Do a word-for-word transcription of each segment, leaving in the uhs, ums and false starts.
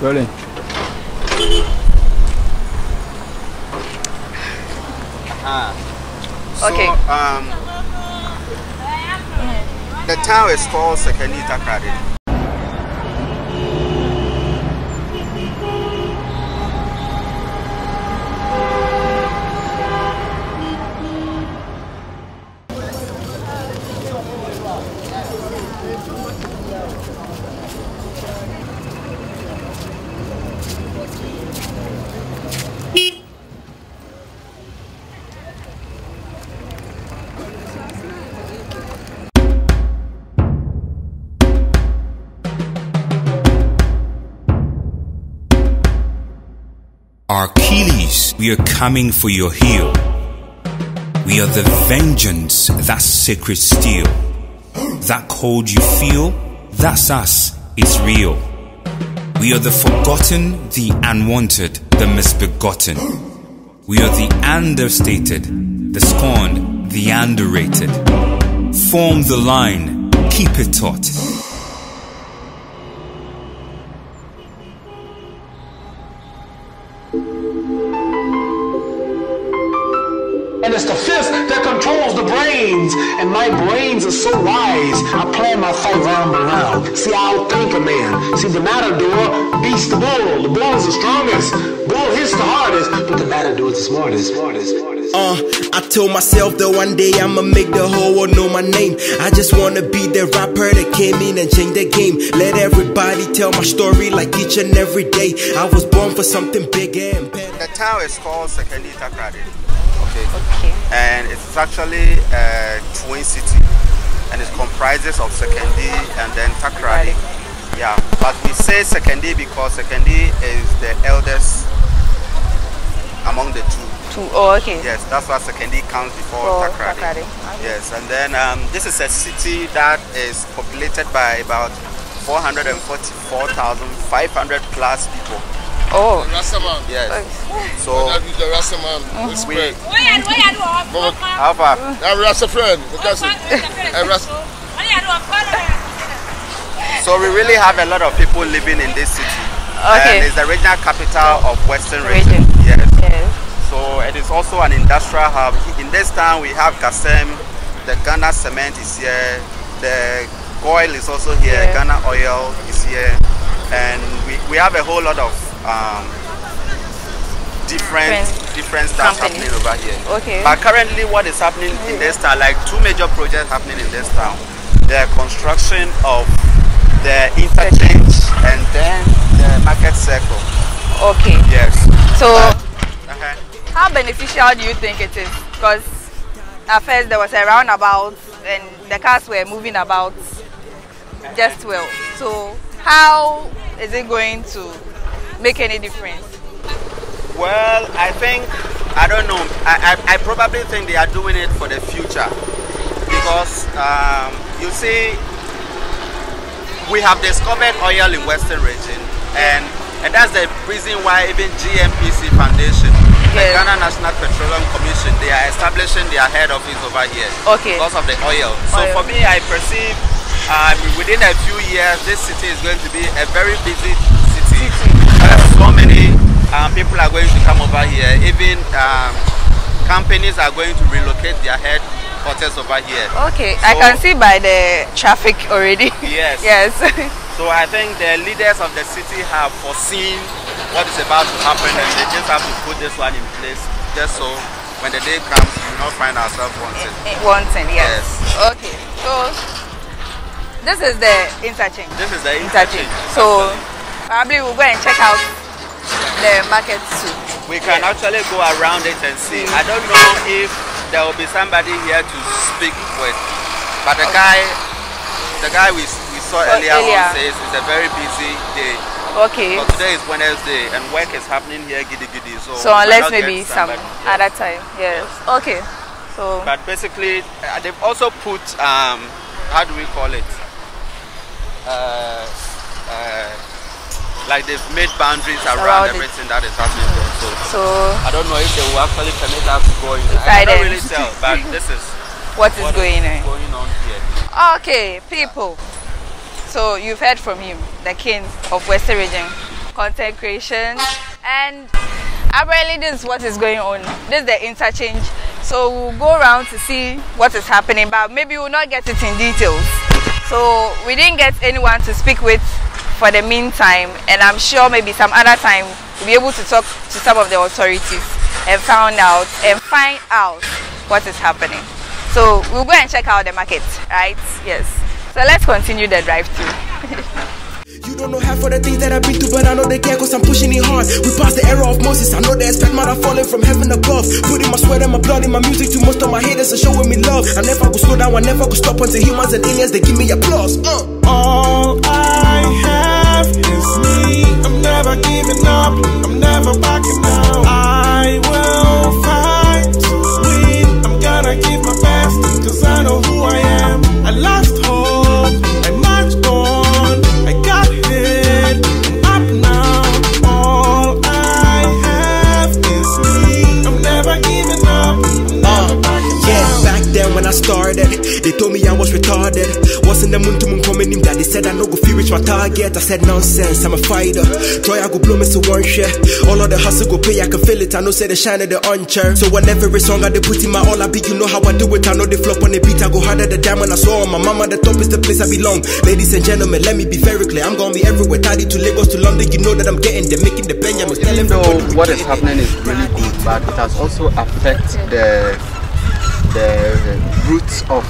Rolling. Ah. So, okay. um, the town is called Sekondi-Takoradi. Achilles, we are coming for your heel. We are the vengeance, that sacred steel. That cold you feel, that's us, it's real. We are the forgotten, the unwanted, the misbegotten. We are the understated, the scorned, the underrated. Form the line, keep it taut. And it's the fist that controls the brains. And my brains are so wise, I plan my fight round and round. See, I'll think a man. See, the matador beats the bull. The bull's the strongest. Bull hits the hardest. But the matador's the smartest. Smartest. Smartest. Uh, I told myself that one day I'ma make the whole world know my name. I just wanna be the rapper that came in and changed the game. Let everybody tell my story like each and every day. I was born for something bigger and better. The town is called Sekondi-Takoradi. Okay. And it's actually a twin city, and it comprises of Sekondi and then Takoradi. Yeah, but we say Sekondi because Sekondi is the eldest among the two. Two. Oh, okay. Yes, that's why Sekondi comes before oh, Takoradi. Takoradi. Okay. Yes, and then um, this is a city that is populated by about four hundred forty-four thousand five hundred plus people. Oh, yes. So that is the Rastaman. We, we, how far? I'm Rasta friend. So we really have a lot of people living in this city. Okay. And it's the regional capital of Western Region. Yes. Yes. So it is also an industrial hub. In this town, we have Gasem. The Ghana cement is here. The oil is also here. Yeah. Ghana oil is here, and we we have a whole lot of. Um, different different stuff company. Happening over here. Okay. But currently what is happening in this town, like two major projects happening in this town. The construction of the interchange and then the market circle. Okay. Yes. So but, okay. How beneficial do you think it is? Because at first there was a roundabout and the cars were moving about just well. So how is it going to make any difference? Well, I think, I don't know, I, I, I probably think they are doing it for the future because um, you see, we have discovered oil in Western Region, and, and that's the reason why even G N P C Foundation, yes. The Ghana National Petroleum Commission, they are establishing their head office over here, okay. Because of the oil. So oil. For me, I perceive uh, within a few years, this city is going to be a very busy city. city. So many um, people are going to come over here. Even um, companies are going to relocate their headquarters over here. Okay, so, I can see by the traffic already. Yes. Yes. So I think the leaders of the city have foreseen what is about to happen, and they just have to put this one in place, just so when the day comes, we will not find ourselves wanted. Wanted, yes. yes. Okay, so this is the interchange. This is the interchange. interchange. So probably we'll go and check out the market too. We can yeah. actually go around it and see. Mm. I don't know if there will be somebody here to speak with, but the okay. guy, the guy we we saw so earlier, earlier on says it's a very busy day. Okay. So today is Wednesday and work is happening here, giddy giddy. So, so unless maybe some yes. other time. Yes. yes. Okay. So. But basically, they've also put um, how do we call it? Uh. uh Like they've made boundaries around, around everything that is happening there. So, so I don't know if they will actually permit us to go in. I can't really tell, but this is what, what is, going, is on. going on here. Okay, people. So you've heard from him, the king of Western Region, content creation. And apparently this is what is going on. This is the interchange. So we'll go around to see what is happening, but maybe we'll not get it in details. So we didn't get anyone to speak with for the meantime, and I'm sure maybe some other time we'll be able to talk to some of the authorities and found out and find out what is happening. So we'll go and check out the market, right? Yes. So let's continue the drive-through. You don't know half of the things that I've been through, but I know they care cause I'm pushing it hard. We passed the era of Moses, I know they expect man I'm falling from heaven above. Putting my sweat and my blood in my music to most of my haters and showing me love. I never could slow down, I never could stop until humans and aliens, they give me applause. uh. All I have is me, I'm never giving up, I'm never backing down. I will fight to win, I'm gonna give my best cause I know who I am. I lost hope, I marched on, I got it, I'm up now. All I have is me, I'm never giving up, I'm never uh, backing yeah, down. Back then when I started, they told me I was retarded. Wasn't the moon to moon coming in that they said I no go feel reach my target. I said nonsense, I'm a fighter. Try I go blow me so one share. All of the hustle go pay, I can feel it. I know say the shine of the armchair. So whenever every song I they put in my all I be, you know how I do it. I know they flop on the beat, I go harder than diamond I saw. My mama the top is the place I belong. Ladies and gentlemen, let me be very clear, I'm gonna be everywhere. Tidy to Lagos to London, you know that I'm getting there, making the Benjamins. So what is happening is really good, but it has also affected the the roots of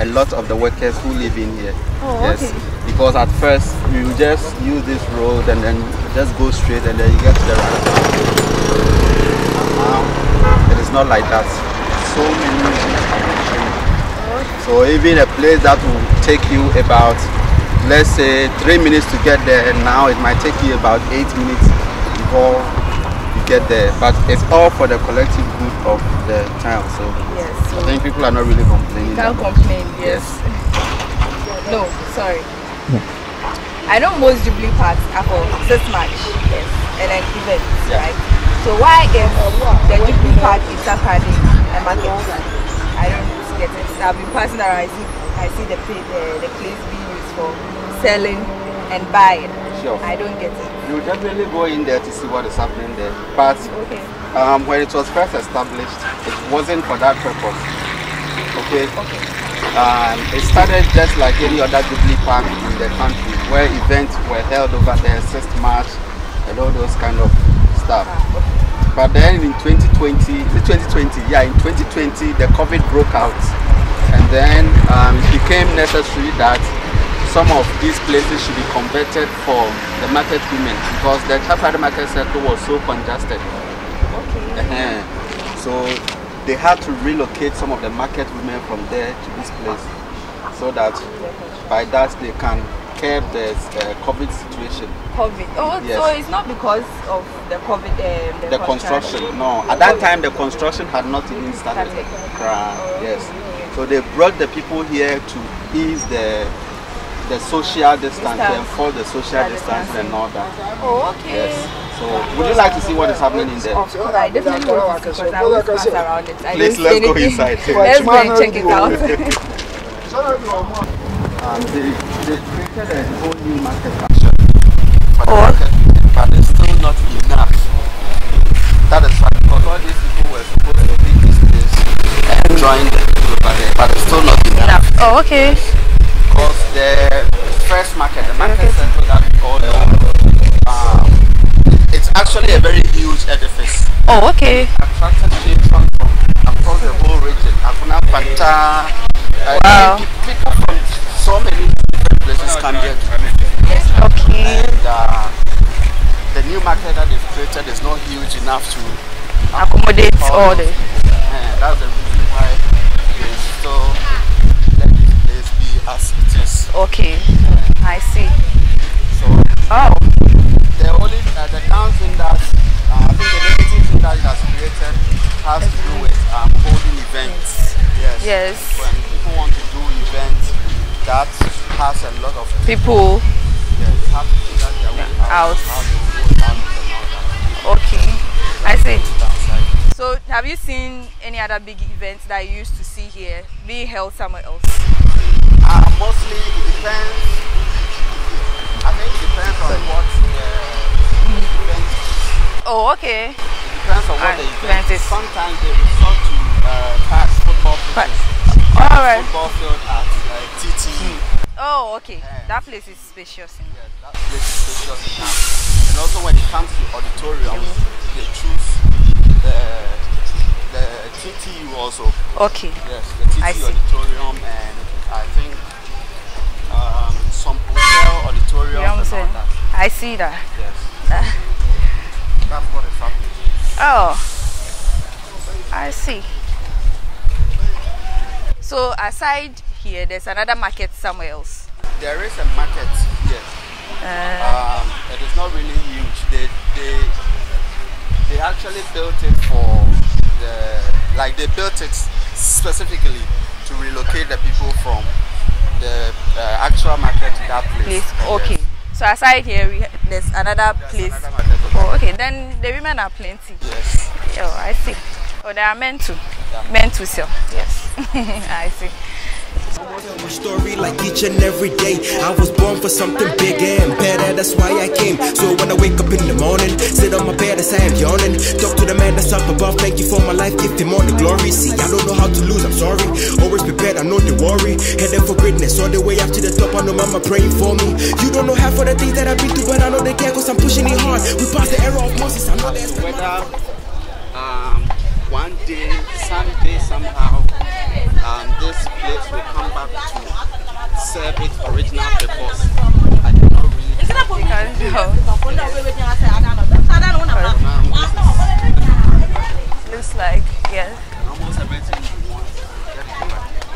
a lot of the workers who live in here. Oh, yes, okay. Because at first we will just use this road and then just go straight and then you get to the right. Now it is not like that. So many things are changing. So even a place that will take you about, let's say, three minutes to get there, and now it might take you about eight minutes before you get there. But it's all for the collective good of the town. So. Yes. I think people are not really complaining. Can't complain, yes. yes. No, sorry. Yeah. I know most Jubilee parts are for this match, yes, and then events, yeah. Right? So why if the Jubilee part is Saturday and market? I don't get it. I've been passing around, I see, I see the, the, the place being used for selling and buying. Sure. I don't get it. You definitely go in there to see what is happening there. But okay. Um, when it was first established, it wasn't for that purpose. Okay. Okay. Um, it started just like any other Jubilee Park in the country, where events were held over there, sixth of March, and all those kind of stuff. Wow. But then in twenty twenty, the COVID broke out, and then um, it became necessary that some of these places should be converted for the market women because the Taflani market circle was so congested. Uh-huh. So they had to relocate some of the market women from there to this place so that by that they can curb the uh, COVID situation. COVID? Oh, yes. So it's not because of the COVID? Um, the the construction. construction, no. At that time the construction had not even started. Yes. So they brought the people here to ease the the social distance, distance. and for the social yeah, distance, distance and all that. Oh, okay. Yes. So, would you like to see what is happening in there? Of course, I definitely want to see because I will pass around it. I Please, let's go inside. Let's go and check it out. um, they, they created a whole new market action. But, oh. market, but it's still not enough. That is why, because all these people were supposed to be this place and join the people over there, but it's still not enough. Oh, okay. Because the first market, the market okay. center that we call the um, it's actually a very huge edifice. Oh, okay. It attracted people from across the whole region. Akuna Panta. Uh, wow. People from so many different places come here. Okay. And uh, the new market that they've created is not huge enough to accommodate all the. And that's the reason why they still let this place be as it is. Okay. I see. So. Oh. The only uh, the council that uh, I think the negative thing that it has created has to do with um, holding events. Yes. Yes. When people want to do events, that has a lot of people. Yes. Have to do that their way out. Okay. I see. So, have you seen any other big events that you used to see here being held somewhere else? Uh, mostly it depends. I think it depends on what. Uh, Okay. It depends on what and they do. Sometimes they resort to uh, pass football pitches. All right. Football field at like T T U. Oh, okay. Yeah. That place is spacious. In. Yeah, that place is spacious enough. And also when it comes to auditoriums, okay. They choose the the T T U also. Okay. Yes, the T T U auditorium, and I think um, some hotel auditoriums and all that. I see that. Yes. That's what is happening. Oh, I see. So aside here, there's another market somewhere else. There is a market here. Uh, um, it is not really huge. They they they actually built it for the like they built it specifically to relocate the people from the uh, actual market to that place. Please. Okay. Yes. So aside here, we, there's another there's place. Another market. Oh, okay. Then the women are plenty. Yes. Oh, I see. Oh, they are meant to, yeah. meant to sell. Yes. I see. My story like each and every day. I was born for something bigger and better. That's why I came. So when I wake up in the morning, sit on my bed as I am yawning. Talk to the man that's up above. Thank you for my life. Give him all the glory. See, I don't know how to lose. I'm sorry. Always prepared. I know the worry. Headed for greatness all the way up to the top. I know mama praying for me. You don't know half of the things that I've been through, but I know they care because I'm pushing it hard. We passed the era of Moses. I know that's whether um one day, someday, somehow. Um, this place will come back to serve its original purpose. I do not really know. Looks like, yes. Almost everything you want.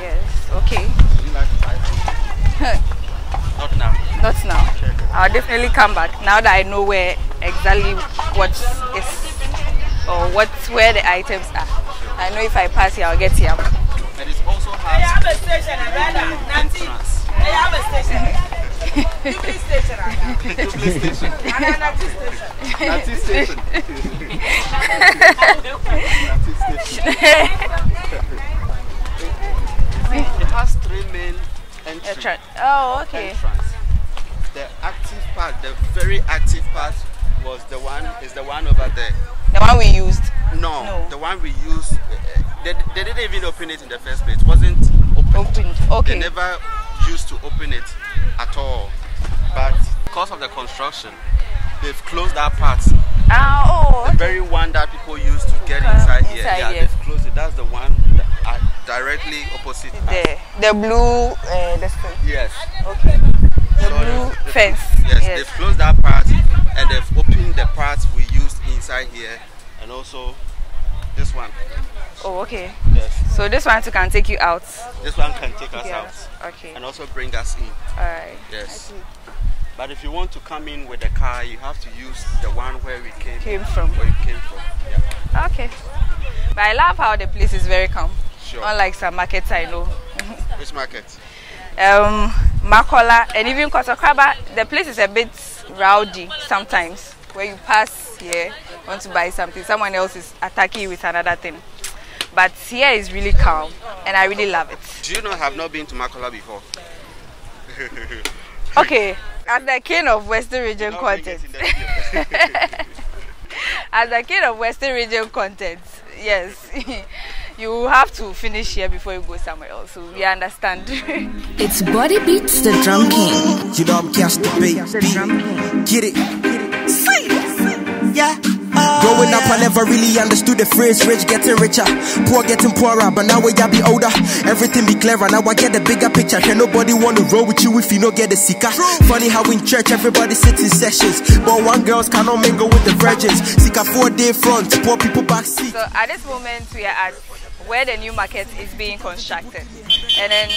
Yes, okay. Not now. Not now. I'll definitely come back now that I know where exactly what is or what where the items are. I know if I pass here, I'll get here. And it also has. They have a station, Rada. They have a station. Dubli station, Rada. Dubli station. Nati station. Nati station. It has three main entrances. Oh, okay. Entrance. The active part, the very active part, was the one is the one over there. The one we used. No, no. The one we used. Uh, They, they didn't even open it in the first place. It wasn't opened. opened. Okay. They never used to open it at all. But because of the construction, they've closed that part. Ah, oh. The okay. very one that people used to get inside, inside here. Yeah, here. They've closed it. That's the one that are directly opposite. There. The blue. Uh, the yes. Okay. The so blue the, fence. Yes, yes. They've closed that part and they've opened the parts we used inside here, and also this one. Oh, okay. Yes. So this one too can take you out. This one can take us yeah. out. Okay. And also bring us in. Alright. Yes. But if you want to come in with the car, you have to use the one where we came, came from. Where you came from. Yeah. Okay. But I love how the place is very calm. Sure. Unlike some markets I know. Which market? Um, Makola and even Kotokaba. The place is a bit rowdy sometimes. Where you pass here, want to buy something, someone else is attacking you with another thing. But here is really calm, and I really love it. Do you know I have not been to Makola before? Okay, as the king of Western Region content. As the king of Western Region content, yes. You have to finish here before you go somewhere else, so we understand. It's Body Beats the Drum King. You don't catch the beat. Get it. Say it. Yeah. Oh, growing up, yeah. I never really understood the phrase rich getting richer, poor getting poorer. But now we I be older, everything be clearer. Now I get the bigger picture. Can nobody want to roll with you if you don't get the seeker? Funny how in church everybody sits in sessions, but one girls cannot mingle with the virgins. Seeker four day front, poor people back seat. So at this moment, we are at where the new market is being constructed. And then,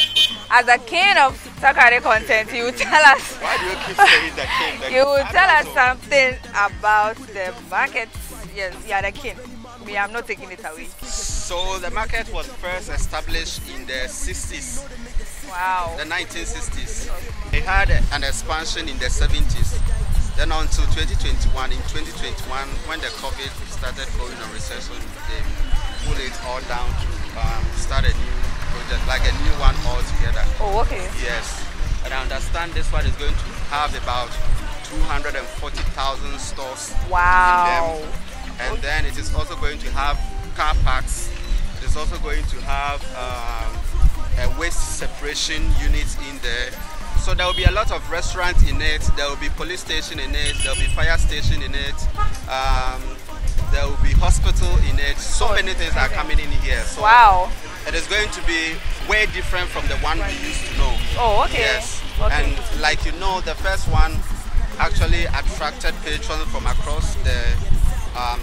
as the king of Takoradi content, you will tell us. Why do you keep saying the king? The you will tell us something about the market. Yes, you are the king. We are not taking it away. So the market was first established in the sixties. Wow. The nineteen sixties. Okay. It had an expansion in the seventies. Then until twenty twenty-one. In twenty twenty-one, when the COVID started going on recession, they pulled it all down to um, start a new project, like a new one altogether. Oh, okay. Yes. And I understand this one is going to have about two hundred forty thousand stores. Wow. In them. and then it is also going to have car parks. It is also going to have um, a waste separation unit in there. So there will be a lot of restaurants in it, there will be police station in it, there will be fire station in it, um, there will be hospital in it. So many things are coming in here. So wow. It is going to be way different from the one we used to know. Oh, okay. Yes. Okay. And like you know, the first one actually attracted patrons from across the um,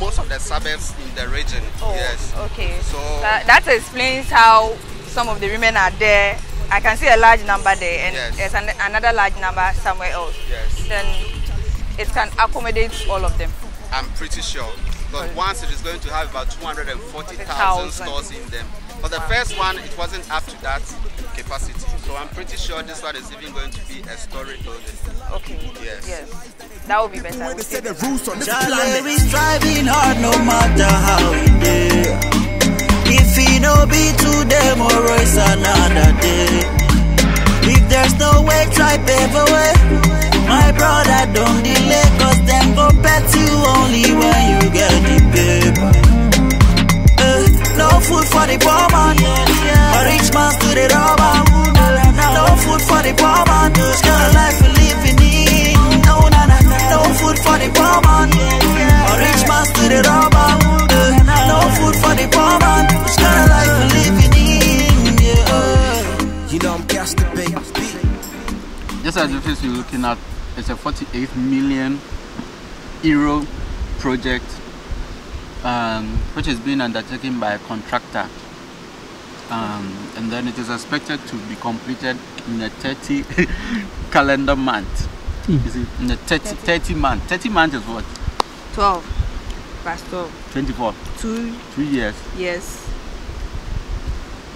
most of the suburbs in the region. Oh, yes. Okay. So that, that explains how some of the women are there. I can see a large number there, and yes. there's an, another large number somewhere else. Yes. Then it can accommodate all of them. I'm pretty sure. Because oh. once it is going to have about two hundred forty thousand stores in them. For the wow. first one, it wasn't up to that capacity. So I'm pretty sure this one is even going to be a storage building. Okay. Yes. Yes. That would be better. When they say the rules on this planet, we striving hard no matter how we dare. If it no be today, or it's another day. If there's no way, try paper way. My brother, don't delay, cause them go pet you only when you get the paper. Uh, no food for the poor man, a rich man's to the robber. No food for the poor man, the life we live in need. No, no, no, no food for the poor man, a rich man's to the robber. Uh, no food for the poor man, the life we live in need. Yeah. You don't cast the bait. Just as the place you're looking at, it's a forty-eight million euro project, um, which is being undertaken by a contractor, um, and then it is expected to be completed in a thirty calendar month. Mm. Is it in a thirty, thirty. thirty month? thirty months is what? twelve. Past twelve. twenty-four. Two. Three years. Yes.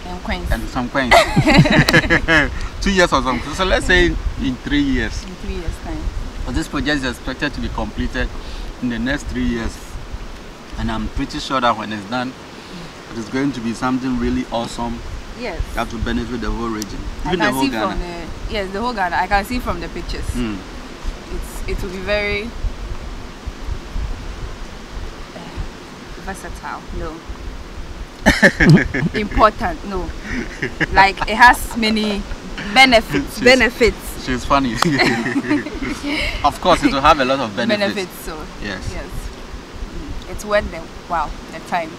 And coins. And some coins. Two years or something. So let's say in three years. In three years time. But this project is expected to be completed in the next three years. And I'm pretty sure that when it's done, it is going to be something really awesome. Yes. That will benefit the whole region. Even I can the whole see Ghana. From the, yes, the whole Ghana. I can see from the pictures. Mm. It's it will be very uh, versatile. No. Important, no. Like it has many benefits. She's, benefits. She's funny. Of course, it will have a lot of benefits. Benefits, so yes, yes. It's worth the wow, the time.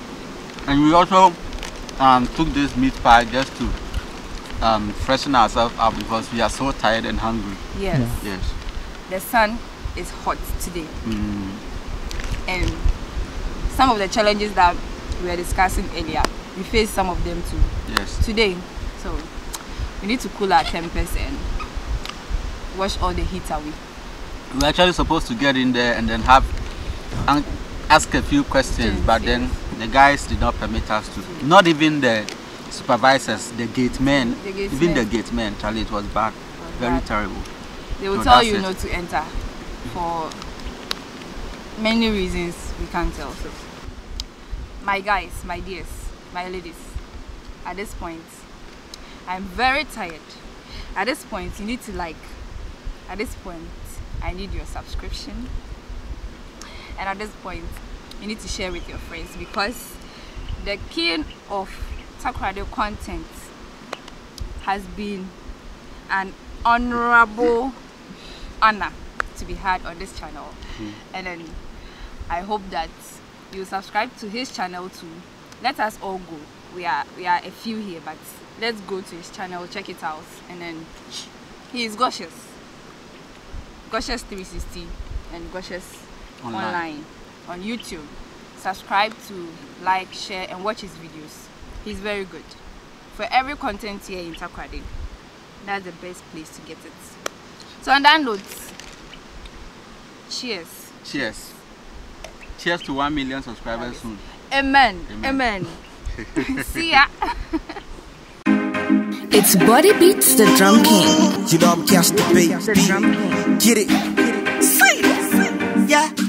And we also um, took this meat pie just to um, freshen ourselves up because we are so tired and hungry. Yes, yeah. Yes. The sun is hot today, mm. and some of the challenges that we were discussing earlier, we faced some of them too. Yes. Today, so we need to cool our tempers and wash all the heat away. We're actually supposed to get in there and then have and ask a few questions, yes, but yes. then the guys did not permit us to. Yes. Not even the supervisors, the gate men, the gate even men. the gate men. Charlie, it was bad, was very bad. terrible. They will so tell you it. not to enter for many reasons we can't tell. So. My guys, my dears, my ladies, at this point, I'm very tired. At this point, you need to like. At this point, I need your subscription. And at this point, you need to share with your friends because the king of Takoradi content has been an honorable honor to be had on this channel. Mm. And then I hope that you subscribe to his channel too. Let us all go. We are we are a few here, but let's go to his channel, check it out, and then he is Goshers, Goshers three sixty, and Goshers online. online on YouTube. Subscribe to, like, share, and watch his videos. He's very good for every content here in Takoradi. That's the best place to get it. So on that note, cheers. Cheers. Cheers to one million subscribers soon. Amen. Amen. Amen. See ya. It's Body Beats the Drum King. You don't catch the beat. Get it. See it. Yeah.